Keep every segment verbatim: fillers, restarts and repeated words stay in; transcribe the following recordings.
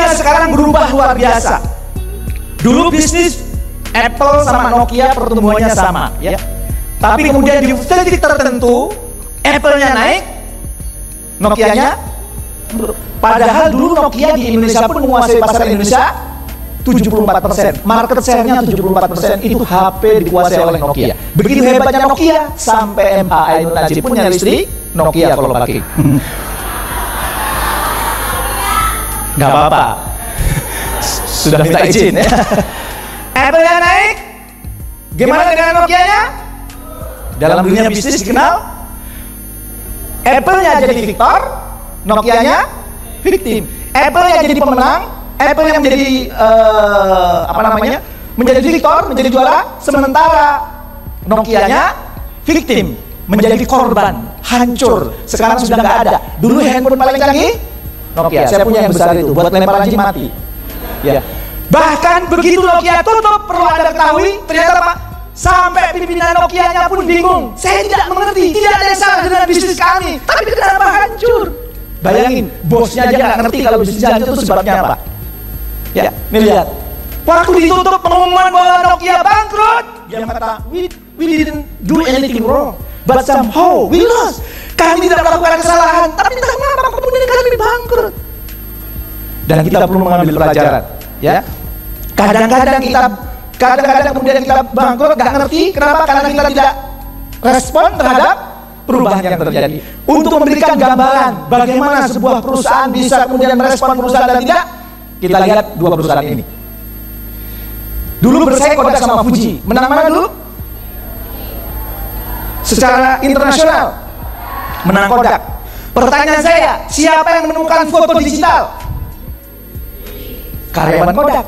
dunia sekarang berubah luar biasa. Dulu bisnis Apple sama Nokia pertumbuhannya sama, ya. Tapi kemudian di titik tertentu Apple-nya naik, Nokia-nya. Padahal dulu Nokia di Indonesia pun menguasai pasar Indonesia tujuh puluh empat persen, market share-nya tujuh puluh empat persen itu H P dikuasai oleh Nokia. Begitu hebatnya Nokia sampai M H Ainun Najib punya listrik Nokia kalau pakai. Gak apa-apa. Sudah minta izin ya. Apple-nya naik. Gimana dengan Nokia-nya? Dalam dunia bisnis dikenal Apple-nya jadi victor, Nokia-nya victim. Apple-nya jadi pemenang, Apple-nya menjadi uh, apa namanya? menjadi victor, menjadi juara, sementara Nokia-nya victim, menjadi korban, hancur. Sekarang sudah nggak ada. Dulu handphone paling canggih Nokia. Saya punya yang besar itu buat lempar anjing mati. Ya. Bahkan begitu Nokia tutup, perlu Anda ketahui, ternyata Pak sampai pimpinan Nokia-nya pun bingung. Saya tidak mengerti, tidak ada yang salah dengan bisnis kami, tapi kenapa hancur? Bayangin, bosnya aja nggak ngerti kalau bisnis hancur itu sebabnya apa. Ya, nih lihat. Waktu ditutup pengumuman bahwa Nokia bangkrut, dia kata, we, we didn't do anything wrong, but somehow we lost. Kami tidak melakukan kesalahan, tapi entah kenapa kemudian kami bangkrut. Dan kita perlu mengambil pelajaran, ya. Kadang-kadang kita, kadang-kadang kemudian kita bangkrut, nggak ngerti kenapa, karena kita tidak respon terhadap perubahan yang terjadi. Untuk memberikan gambaran bagaimana sebuah perusahaan bisa kemudian merespon perusahaan dan tidak, kita lihat dua perusahaan ini. Dulu bersaing Kodak sama Fuji, menang mana dulu? Secara internasional menang Kodak. Pertanyaan saya, siapa yang menemukan foto digital? Karyawan Kodak.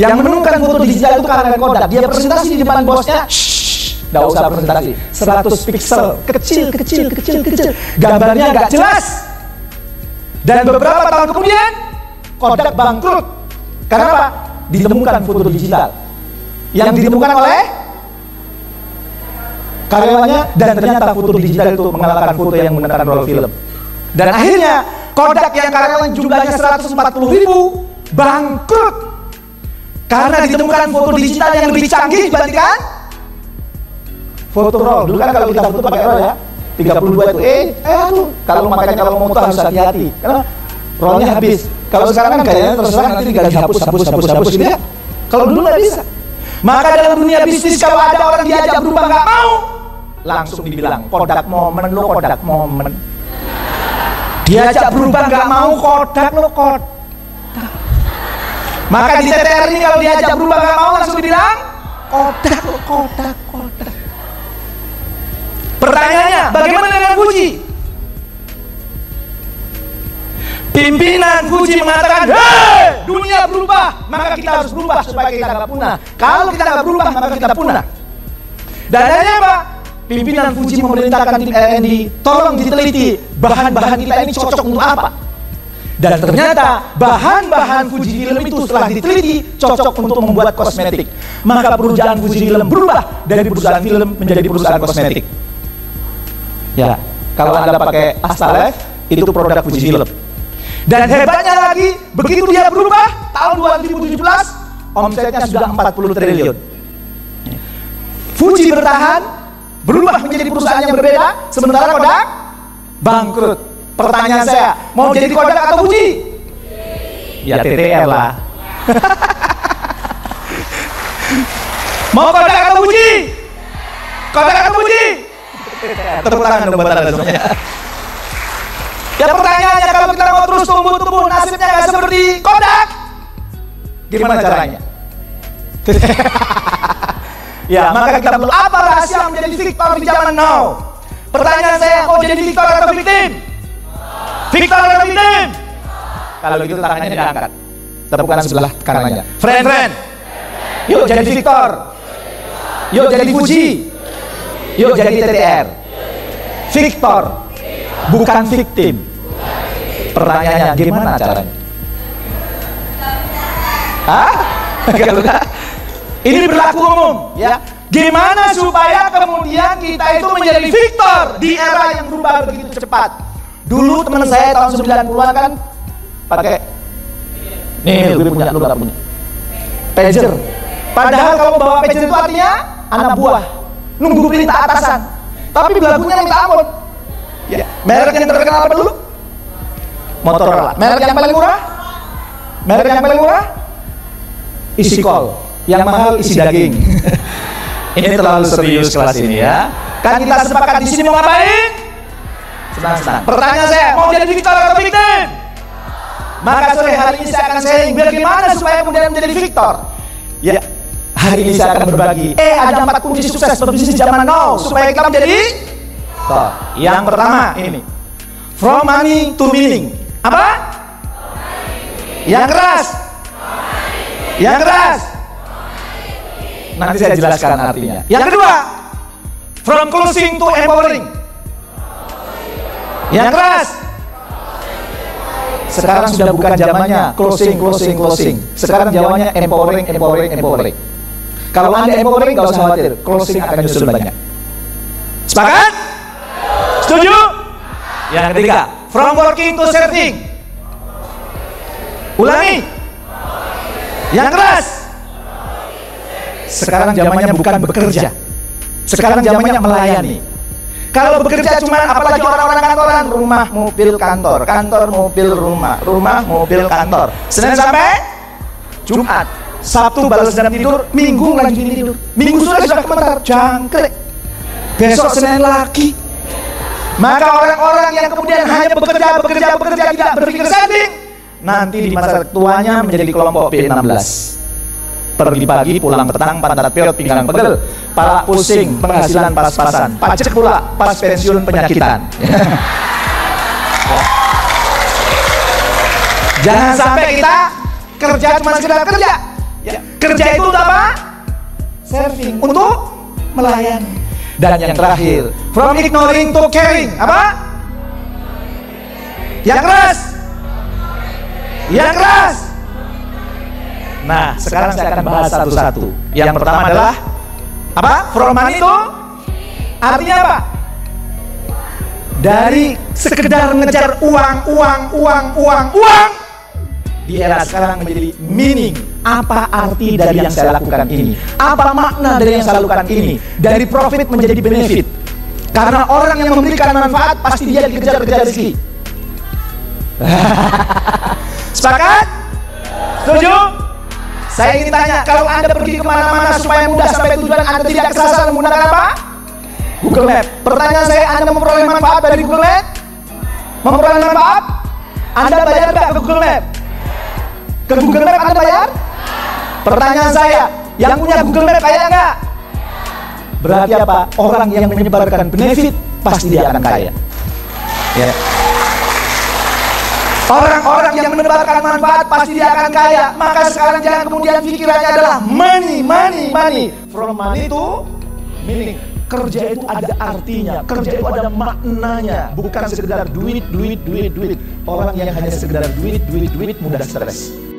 Yang menemukan foto digital itu karyawan Kodak. Dia presentasi di depan bosnya, shhh, nggak usah presentasi, seratus piksel, kecil, kecil, kecil, kecil, gambarnya nggak jelas. Dan beberapa tahun kemudian Kodak bangkrut. Kenapa? Ditemukan foto digital yang ditemukan oleh karyawannya, dan ternyata foto digital itu mengalahkan foto yang menggunakan roll film. Dan akhirnya Kodak yang karyawan jumlahnya seratus empat puluh ribu bangkrut karena ditemukan foto digital yang lebih canggih dibandingkan foto roll. Dulu kan kalau kita foto pakai roll ya, tiga puluh dua itu eh, eh aduh, kalau makanya kalau mau foto harus hati-hati karena rollnya habis. Kalau sekarang kan kayaknya terus terang nanti tinggal dihapus, hapus, hapus, hapus gitu ya. Kalau dulu nggak bisa. Maka dalam dunia bisnis kalau ada orang diajak berubah nggak mau, langsung dibilang Kodak momen lo, Kodak momen. Diajak berubah nggak mau, Kodak lo, Kodak. Maka di T T R ini kalau diajak berubah nggak mau langsung dibilang Kodak lo, Kodak, Kodak. Pertanyaannya, bagaimana dengan Fuji? Pimpinan Fuji mengatakan, hei, dunia berubah, maka kita harus berubah supaya kita nggak punah. Kalau kita nggak berubah, maka kita punah. Dan akhirnya apa? Pimpinan Fuji memerintahkan tim R and D, tolong diteliti bahan-bahan kita ini cocok untuk apa. Dan ternyata bahan-bahan Fuji Film itu setelah diteliti cocok untuk membuat kosmetik. Maka perusahaan Fuji Film berubah dari perusahaan film menjadi perusahaan kosmetik. Ya, kalau Anda pakai Astalife itu produk Fuji Film. Dan hebatnya lagi, begitu dia berubah tahun dua ribu tujuh belas omsetnya sudah empat puluh triliun. Fuji bertahan, berubah menjadi perusahaan yang berbeda, sementara Kodak bangkrut. Pertanyaan saya, mau jadi Kodak atau Fuji? Ya T T R lah. Mau Kodak atau Fuji? Kodak atau Fuji? Tepuk tangan dong buat Anda semuanya. Ya pertanyaannya, kalau kita mau terus tumbuh-tumbuh nasibnya nggak seperti Kodak, gimana caranya? Ya, maka kita perlu apa rahasia menjadi victor di zaman now? Pertanyaan saya, kau jadi victor atau victim? Victor atau victim? Kalau begitu tangannya diangkat, tepukan sebelah kanannya. Friend-friend, yuk jadi victor, yuk jadi Fuji, yuk jadi T T R. Victor, bukan victim. Pertanyaannya, gimana caranya? Hah? Ini berlaku umum, ya. Gimana supaya kemudian kita itu menjadi victor di era yang berubah begitu cepat? Dulu teman saya tahun sembilan puluhan kan pakai Nih, gue punya, lu gak punya. Pager. Padahal kalau bawa pager itu artinya anak buah, nunggu perintah atasan. Tapi belagunya minta ampun. Ya, merek yang terkenal apa dulu? Motorola. Merek yang paling murah? Merek yang paling murah? Isi kol. Yang mahal isi daging. Ini terlalu serius kelas ini ya. Kan kita sepakat di sini mau ngapain? Senang-senang. Pertanyaan saya, mau jadi victor atau victim? Maka sore hari ini saya akan sharing biar gimana supaya kemudian menjadi victor. Ya, hari ini saya akan berbagi. Eh, ada empat kunci sukses berbisnis zaman now supaya kita menjadi victor. Yang pertama ini, from money to meaning. Apa? Yang keras. Yang keras. Nanti saya jelaskan artinya. Yang kedua, from closing to empowering. Yang keras. Sekarang sudah bukan zamannya closing, closing, closing. Sekarang jawabannya empowering, empowering, empowering. Kalau Anda empowering, gak usah khawatir, closing akan nyusul banyak. Sepakat? Setuju? Yang ketiga, from working to serving. Ulangi. Yang keras. Sekarang zamannya bukan bekerja, sekarang zamannya melayani. Kalau bekerja cuma apalagi orang-orang kantoran, rumah, mobil, kantor, kantor, mobil, rumah, rumah, mobil, kantor, Senin sampai Jumat, Sabtu balas dan tidur, Minggu lanjutin tidur, Minggu sore sudah komentar jangkrik, besok Senin lagi. Maka orang-orang yang kemudian hanya bekerja, bekerja, bekerja, tidak berpikir setting, nanti di masa tuanya menjadi kelompok P enam belas. Pergi pagi, pulang petang, pantat pel, pinggang pegel, pala pusing, penghasilan pas-pasan, pajak pula, pas pensiun penyakitan. Jangan sampai kita kerja cuma sekedar kerja. Ya. Kerja itu untuk apa? Serving, untuk melayani. Dan yang terakhir, from ignoring to caring. Apa? Yang keras. Yang keras. Nah, sekarang saya akan bahas satu-satu. Yang, Yang pertama adalah apa? From money itu artinya apa? Dari sekedar mengejar uang, uang, uang, uang, uang, di era sekarang menjadi meaning. Apa arti dari yang saya lakukan ini? Apa makna dari yang saya lakukan ini? Dari profit menjadi benefit. Karena orang yang memberikan manfaat pasti dia dikejar-kejar rezeki. Sepakat? Setuju? Saya ingin tanya, kalau Anda pergi kemana-mana supaya mudah sampai tujuan, Anda tidak kesasar menggunakan apa? Google Map. Pertanyaan saya, Anda memperoleh manfaat dari Google Map? Memperoleh manfaat? Anda bayar nggak ke Google Map? Ke Google Map Anda bayar? Pertanyaan saya, yang punya Google Map kaya nggak? Berarti apa? Orang yang menyebarkan benefit pasti dia akan kaya. Ya. Yeah. Orang-orang yang menebarkan manfaat pasti dia akan kaya. Maka sekarang jangan kemudian pikirannya adalah money, money, money. From money itu meaning. Kerja itu ada artinya, kerja itu ada maknanya. Bukan sekedar duit, duit, duit, duit. Orang yang hanya sekedar duit, duit, duit mudah stres.